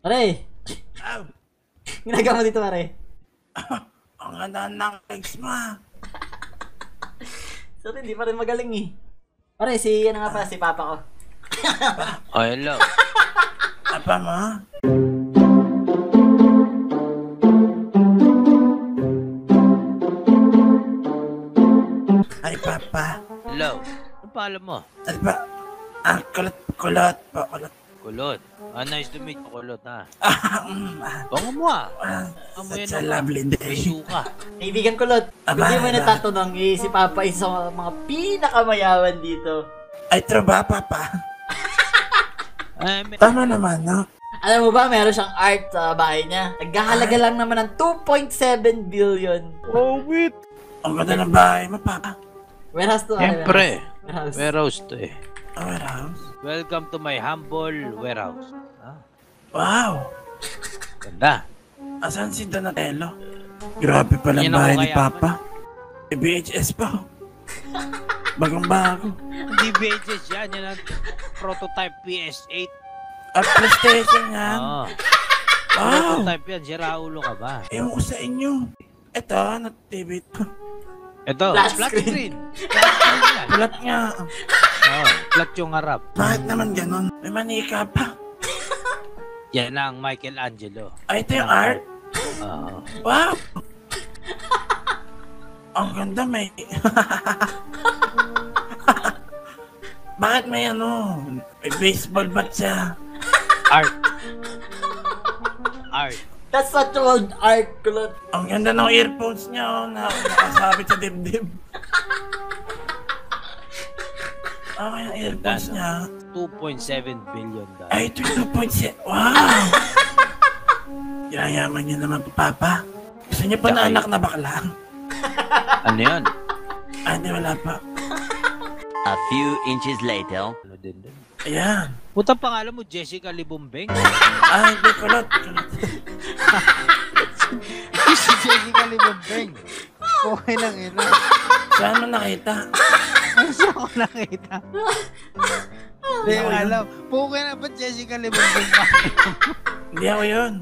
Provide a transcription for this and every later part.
Pare! Ginagawa mo dito, pare. Ang ganda ng legs mo. Sorry, hindi pa rin magaling eh. Pare, si ano nga pa, si papa ko. Oh, hello. Papa mo? Ay, papa. Hello. Ano pa alam mo? Ano ba? Ah, kulot po, kulot. Kulot. Ah, nice to meet you, kulot, ha? Bango mo, ha? Such a lovely day. Piso ka. Kaibigan, kulot. Hindi mo natatanong, eh, si Papa isa sa mga pinakamayawan dito. Ay, true ba, Papa? Tama naman, no? Alam mo ba, meron siyang art sa bahay niya. Naghahalaga lang naman ng 2.7 billion. Oh, wait. Ang ganda ng bahay mo, Papa. Warehouse to, siyempre. Warehouse to, eh. Warehouse? Welcome to my humble warehouse. Ah. Wow! Ganda. Asan si Donatello? Grabe palang bahay ni Papa. E VHS pa. Bagong-bago. Hindi VHS yan. Yan ang prototype PS8. At PlayStation yan. Oh. Wow! Prototype yan. Siraulo ka ba? Ewan ko sa inyo. Ito, ano TV ito? Ito. Flat screen. Flat nga. Oo, flat yung harap. Bakit naman ganun? May manika pa. Yan ang Michelangelo. Ay, ito yung art? Oo. Wow! Ang ganda may... Bakit may ano? May baseball bat siya? Art. Art. That's such old art, kulot. Ang ganda ng earphones niya, na nakasabit sa dibdib. Ano yung earphones niya? 2.7 billion dollars. Ay, 2.7. Wow! Yayaman niya naman, Papa. Gusto niya pa na anak na bakla. Ano yun? Ano, wala pa. A few inches later. Ano din doon? Ayan. Putang pangalan mo, Jessica Libumbeng. Ay, hindi, kulot. Si Jessica Libumbeng. Okay lang yun. Saan mo nakita? Saan ko nakita? Hindi ko alam. Pukin na ba Jessica Libumbeng? Hindi ako yun.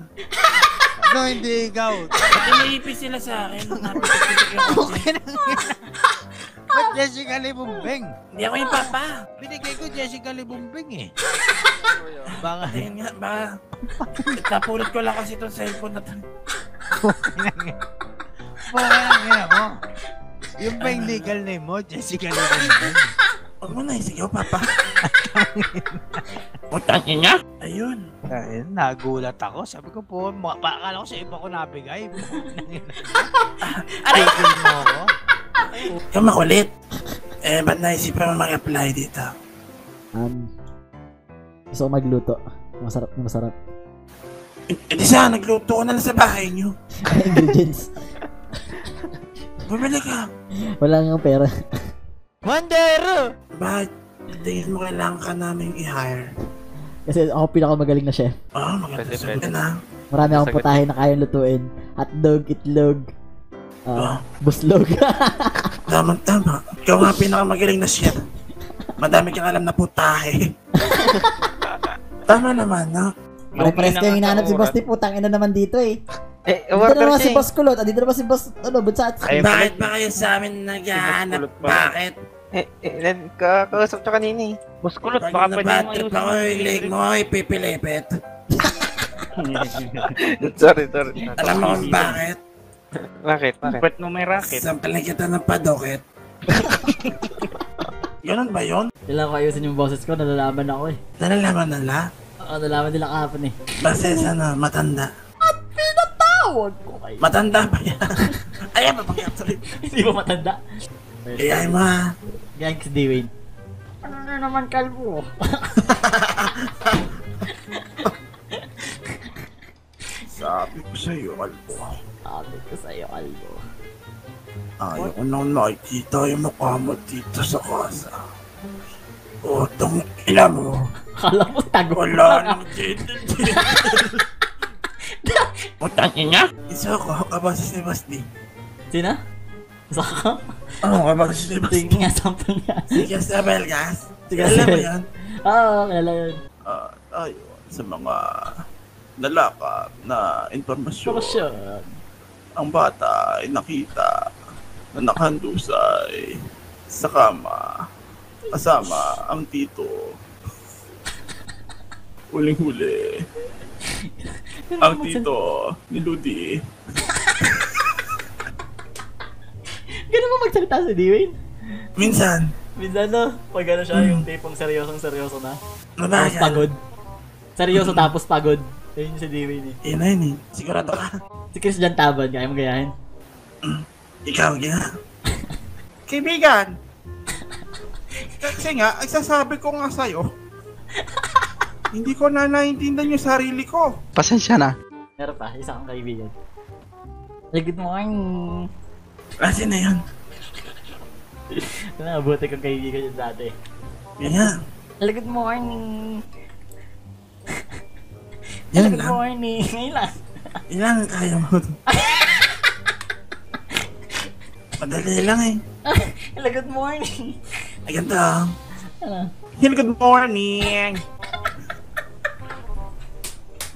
No, hindi ikaw. Pati naiipis sila sa akin. Pukin na yun. Ba't Jessica Libumbeng? Hindi ako yung papa. Binigay ko Jessica Libumbeng eh. Baka yun nga, baka. Napulot ko lang kasi itong cellphone na tanong. Pukin na yun mo. Yung ba yung legal name mo, Jessica Libumbeng? Huwag mo na isigaw, Papa. Putangin niya? Ayun. Ayun, nagulat ako. Sabi ko po, akala ko sa iba ko nabigay. Atigil mo ako. Ikaw makulit. Eh, ba't naisipan mo mag-apply dito? Gusto ko magluto. Masarap na masarap. Eh, di saan? Nagluto ko na lang sa bahay niyo. Ingredients. Bumili ka. Wala nga pera. Wandero! Bakit? Tingin mo kailangan ka namin i-hire? Kasi ako pinakamagaling na chef. Oo, maganda sagot na. Marami akong putahe na kayang lutuin. Hotdog, itlog, buslog. Tama-tama. Ikaw nga pinakamagaling na chef. Madami kang alam na putahe. Tama naman, no? Pare-pares kayong hinahanap si Boss T. Putang ina naman dito eh. Dito na naman si Boss Kulot. Dito naman si Boss... Ano, Butsats? Bakit ba kayo sa amin naghahanap? Bakit? Kakausap siya kanina eh. Boss Kulot, baka pa niya yung ayusin. Pag nabatrip ako, ilig mo ako ipipilipit. Sorry. Alam mo kung bakit? Bakit? Ba't mo may racket? Sampalin kita ng padokit. Ganun ba yun? Kailangan ko ayusin yung boses ko. Nalalaman ako eh. Nalalaman nila? Oo, nalalaman nila kahapon eh. Basta sa matanda. Matanda pa yan. Ayan pa pang absolute. Hindi ba matanda? Ayan ma. Ganks Dwayne. Ano na naman kalbo? Sabi ko sa'yo kalbo. Ayaw ko nang nakikita yung mukha mo dito sa kasa. O, itong ina mo. Akala mo tago na nga. Putangin niya? Isa ako, kabasis ni Basti. Sina? Isa ka? Oo, kabasis ni Basti. Sige nga, sampal nga. Sige, sampal gas. Sige, alam mo yun? Oo, kilala yun. Tayo sa mga nalakad na impormasyon. Ang bata ay nakita na nakahandusay sa kama kasama ang tito. Huling-huli, ang tito ni Ludi. Ganun mo magsalita si Dewey? Minsan. Minsan no, pag ano siya, yung tipong seryosong-seryoso na. Tapos pagod. Seryoso tapos pagod. Ayun si Dewey ni. Ayun na yun eh. Sigurado ka. Si Chris Jan Taban, kaya mo gayahin? Ikaw, gina. Kaibigan! Kasi nga, sasabi ko nga sa'yo. Hindi ko na naiintindihan yung sarili ko. Pasensya na. Meron pa, isa kang kaibigan. Good morning. Kasi na yun. Nabuti kang kaibigan yun dati. Yan nga. Good morning. Yan good lang. Morning. Ngayon lang. Yan lang kaya mo. Madali lang eh. Good morning. Ay ganito. Ano? Good morning.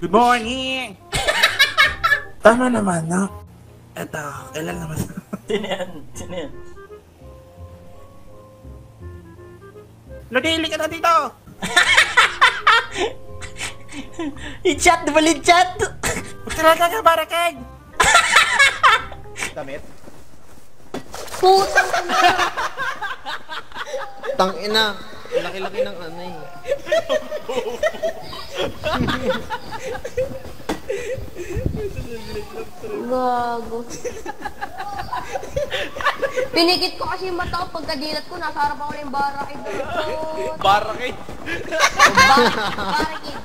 Good morning! Tama naman, no? Eto, kailan naman? Sino yan? Lodili ka na dito! I-chat, nabalid chat! Talaga ka, barakag! Damit? Putang ina! Putang ina! Laki-laki ng ano eh. Gago. Pinikit ko kasi yung mata ko pagkadilat ko. Nasa harap ako na yung barakid. Barakid? Barakid.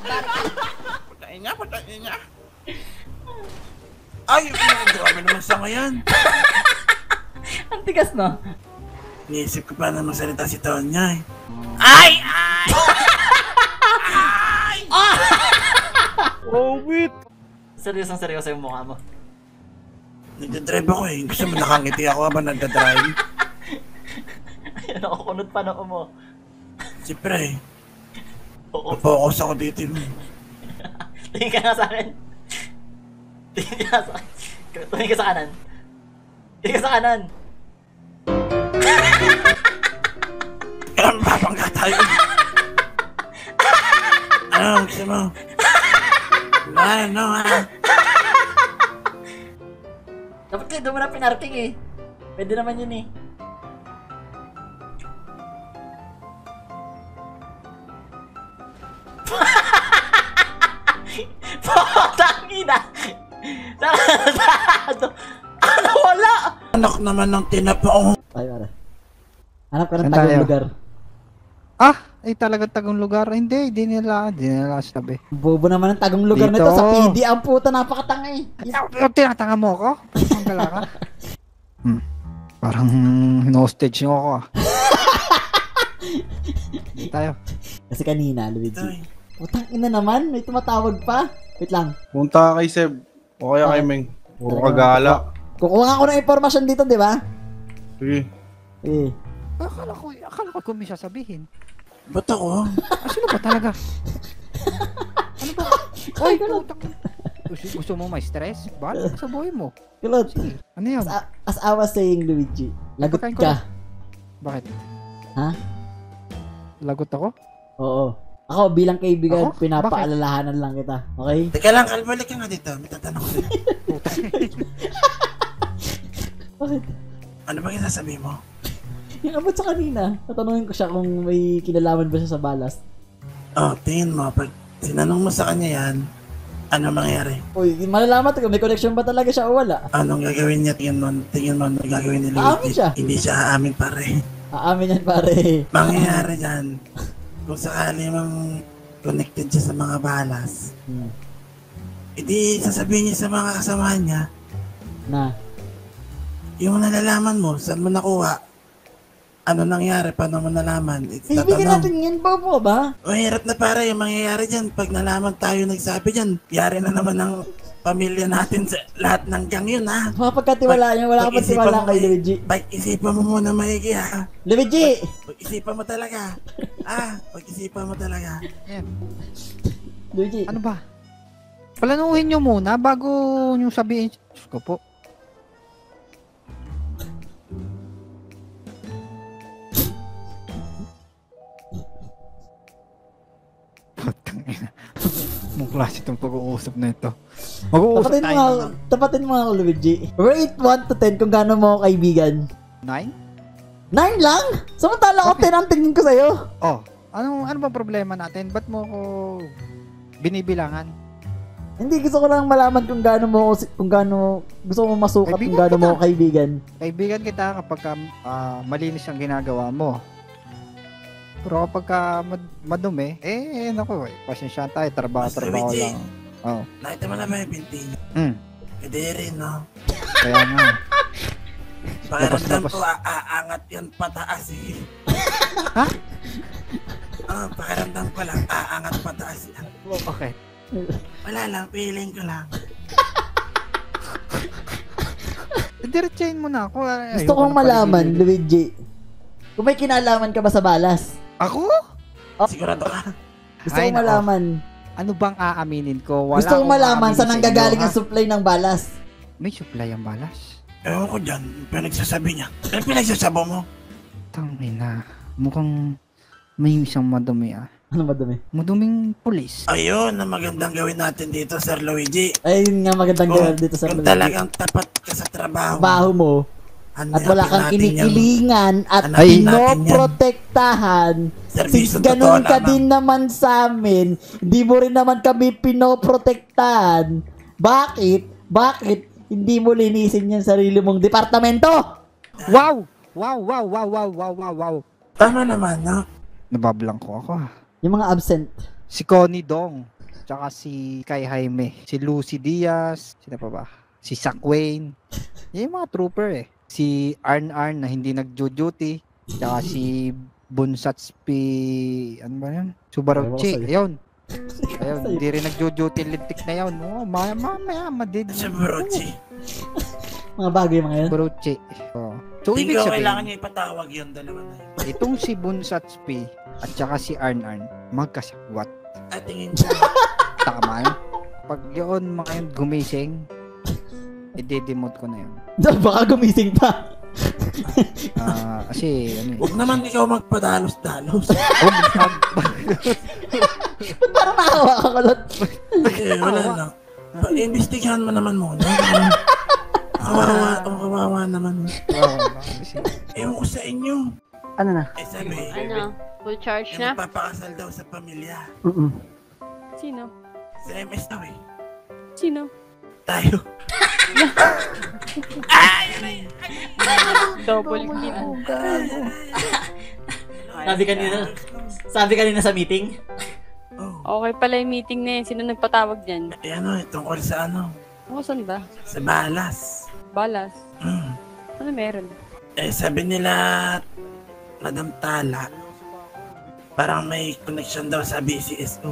Patayin niya. Ay, grabe naman sa ngayon. Ang tigas no? Iniisip ko pa na magsalita si Tonya eh. Ay! Ay! Oh, wait! Seryoso yung mukha mo. Nagdadrive ako eh. Gusto mo nakangiti ako habang nagdadrive. Ayun ako, kunot pa na ako mo. Siyempre eh. Napokus ako dito mo. Tingin ka nga sa akin. Tingin ka sa kanan. Ang babangga tayo. Ano gusto mo? Ano ha? Dapat kayo doon mo na pinarting eh. Pwede naman yun eh. Putangina! Ano wala? Anak naman ng tinapao. Hanap ka ng tagong lugar. Ay talagang tagong lugar. Hindi nila sabi. Bobo naman ang tagong lugar dito. Na ito sa PD. Ang puta, napakatanga eh. Tinatanga mo ako? Ang gala ka? Parang hostage nyo ako ah. Hindi tayo. Kasi kanina, Luigi. Putang ina naman, may tumatawag pa. Wait lang. Punta kay Seb. O kaya kay Meng. Puro kagala. Kukuha ko ng informasyon dito, di ba? Sige. Akala ko kung may sasabihin. Ba't ako? Sino ba talaga? Ano ba? Ay, putak. Gusto mo may stress? Ba't sa buhay mo? Pilot. Ano yan? As I was saying, Luigi, lagot ka. Bakit? Ha? Lagot ako? Oo. Ako, bilang kaibigan, pinapaalalahanan lang kita. Okay? Teka lang, balik ka nga dito. May tatanong ko. Putak. Bakit? Ano ba yung sasabihin mo? Yung abot sa kanina, tatanungin ko siya kung may kinalaman ba siya sa ballast. Tingin mo, pag sinanong mo sa kanya yan, ano mangyari? Uy, malalaman ko, may connection ba talaga siya o wala? Anong gagawin niya? Tingin mo, ano gagawin ni Luigi? Aamin siya? Hindi siya aamin, pare. Aamin yan, pare. Mangyayari yan, kung sakali mang connected siya sa mga ballast, hindi sasabihin niya sa mga kasama niya na yung nalalaman mo, saan mo nakuha? Ano nangyari? Paano mo nalaman? Ibigin natin yan ba po ba? Mahirap na para yung mangyayari dyan. Pag nalaman tayo nagsabi dyan, yari na naman ng pamilya natin sa lahat ng gang yun, ha? Mapagkatiwalaan nyo. Wala ka pagtiwalaan kay Luigi. Pag-isipan mo muna, Maigi, ha? Luigi! Pag-isipan mo talaga. Pag-isipan mo talaga. Luigi. Ano ba? Planuhin nyo muna bago nyo sabihin. Diyos ko po. Anong klase itong pag-uusap na ito? Mag-uusap tapatin tayo mga, tapatin mo nga, Luigi. Rate 1 to 10 kung gaano mo kaibigan. 9? 9 lang? Samantala okay. Ako 10 ang tingin ko sa'yo. Oh. Ano bang problema natin? Ba't mo ko binibilangan? Hindi, gusto ko lang malaman kung gaano mo, kung gaano, gusto mo masukat kaibigan kung gaano mo kaibigan. Kaibigan kita kapag malinis ang ginagawa mo. Pero kapag madumi, naku, pasensya tayo, trabaho lang. Oo. Nakita mo naman yung pintin. Hmm. Pwede rin, no? Kaya nga. Pakiramdam ko, aangat yun pataas eh. Ha? Pakiramdam ko lang, aangat pataas lang. Okay. Wala lang, feeling ko lang. Diretsahin mo na ako. Gusto kong malaman, Luigi. Kung may kinalaman ka ba sa balas? Ako? Oh. Sigurado ka. Gusto kong malaman. Ano bang aaminin ko? Wala. Gusto kong malaman saan nanggagaling ang supply ng balas. May supply ang balas? Ewan ko dyan. Pinagsasabi niya. Ano pinagsasabo mo? Tangina. Mukhang may isang madumi ah. Ano madumi? Maduming pulis. Ayun ang magandang gawin natin dito, Sir Luigi. Ayun nga magandang gawin dito, Sir Luigi. Kung talagang tapat ka sa trabaho. Trabaho mo. At wala kang kinikilingan at pinoprotektahan. Ganun ka din naman sa amin. Hindi mo rin naman kami pinoprotektahan. Bakit? Bakit hindi mo linisin yung sarili mong departamento? Wow! Wow. Tama naman, no? Nabablanko ako. Yung mga absent. Si Connie Dong. Tsaka si Kai Jaime. Si Lucy Diaz. Sino pa ba? Si Sakwayne. Yung mga trooper eh. Si Arn na hindi nag-duty, tsaka si Bunsatspi, ano ba yun? Subarochi, ayun. Ayun, hindi rin nag-duty lintik na yun. Oh, mamaya, madid. Subarochi. Mga bagay mga yun. Subarochi. Oh. So, ibig sabihin, kailangan niya ipatawag yun, dalawa na yun. Itong si Bunsatspi at tsaka si Arn magkasakwat. At tingin siya. Tama yun. Pag yun, mga yun, gumising, i-demote ko na yun. Baka gumising pa. Kasi, ano yun? Huwag naman ikaw magpadalos-dalos. Ba't parang nakawa ka, Kulot? Wala lang. Investigahan mo naman muna. Kawawa naman. Ewan ko sa inyo. Ano na? Eh, sabi. Ano? Full charge na? Magpapakasal daw sa pamilya. Sino? Sa MS daw eh. Sino? Tayo. Double kill. Sabi kanina sa meeting. Okay pala yung meeting na yun. Sino nagpatawag dyan? Ano, tungkol sa ano? O, saan ba? Sa balas. Balas? Ano meron? Eh, sabi nila, Madam Tala, parang may connection daw sa BCSO.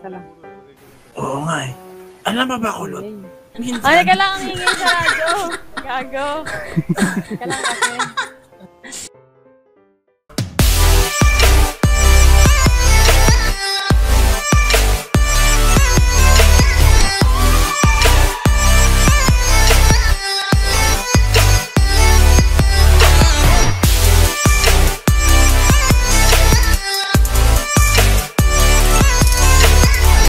Okay lang. Oo nga eh. Alam ba Kulot? Ay, kailangan hingin sa radyo. Gago. Kailangan kasi.